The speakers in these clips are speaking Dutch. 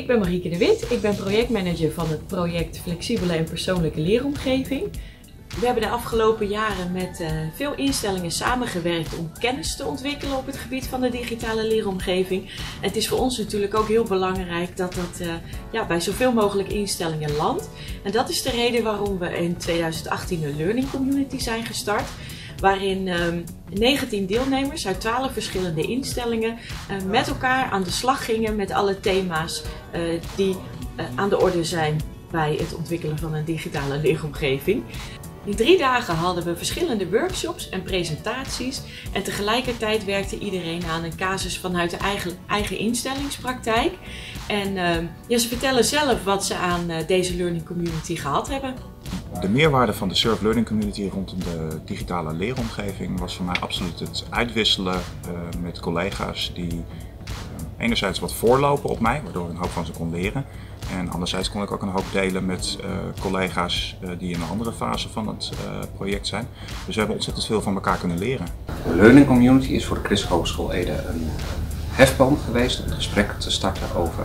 Ik ben Marieke de Wit, ik ben projectmanager van het project Flexibele en Persoonlijke Leeromgeving. We hebben de afgelopen jaren met veel instellingen samengewerkt om kennis te ontwikkelen op het gebied van de digitale leeromgeving. En het is voor ons natuurlijk ook heel belangrijk dat dat bij zoveel mogelijk instellingen landt. En dat is de reden waarom we in 2018 een Learning Community zijn gestart, waarin 19 deelnemers uit 12 verschillende instellingen met elkaar aan de slag gingen met alle thema's die aan de orde zijn bij het ontwikkelen van een digitale leeromgeving. In 3 dagen hadden we verschillende workshops en presentaties en tegelijkertijd werkte iedereen aan een casus vanuit de eigen instellingspraktijk. En ze vertellen zelf wat ze aan deze Learning Community gehad hebben. De meerwaarde van de Surf Learning Community rondom de digitale leeromgeving was voor mij absoluut het uitwisselen met collega's die enerzijds wat voorlopen op mij, waardoor ik een hoop van ze kon leren. En anderzijds kon ik ook een hoop delen met collega's die in een andere fase van het project zijn. Dus we hebben ontzettend veel van elkaar kunnen leren. De Learning Community is voor de Christelijke Hogeschool Ede een hefboom geweest om het gesprek te starten over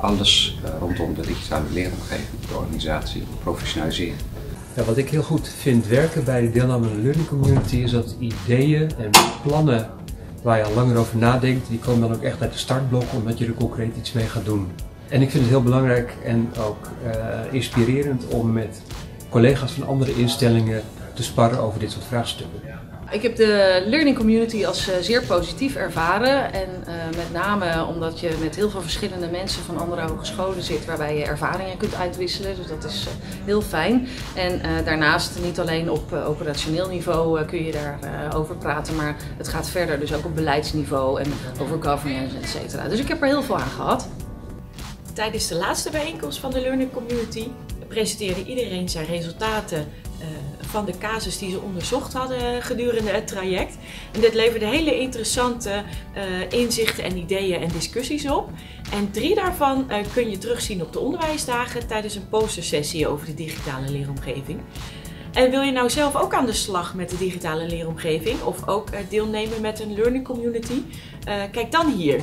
alles rondom de digitale leeromgeving, de organisatie, de professionalisering. Ja, wat ik heel goed vind werken bij de deelname aan de Learning Community is dat ideeën en plannen waar je al langer over nadenkt, die komen dan ook echt uit de startblokken omdat je er concreet iets mee gaat doen. En ik vind het heel belangrijk en ook inspirerend om met collega's van andere instellingen te sparren over dit soort vraagstukken. Ik heb de Learning Community als zeer positief ervaren en met name omdat je met heel veel verschillende mensen van andere hogescholen zit waarbij je ervaringen kunt uitwisselen, dus dat is heel fijn. En daarnaast niet alleen op operationeel niveau kun je daarover praten, maar het gaat verder, dus ook op beleidsniveau en over governance, etc. Dus ik heb er heel veel aan gehad. Tijdens de laatste bijeenkomst van de Learning Community presenteerde iedereen zijn resultaten van de casus die ze onderzocht hadden gedurende het traject. En dit leverde hele interessante inzichten en ideeën en discussies op. En 3 daarvan kun je terugzien op de onderwijsdagen tijdens een postersessie over de digitale leeromgeving. En wil je nou zelf ook aan de slag met de digitale leeromgeving of ook deelnemen met een Learning Community? Kijk dan hier.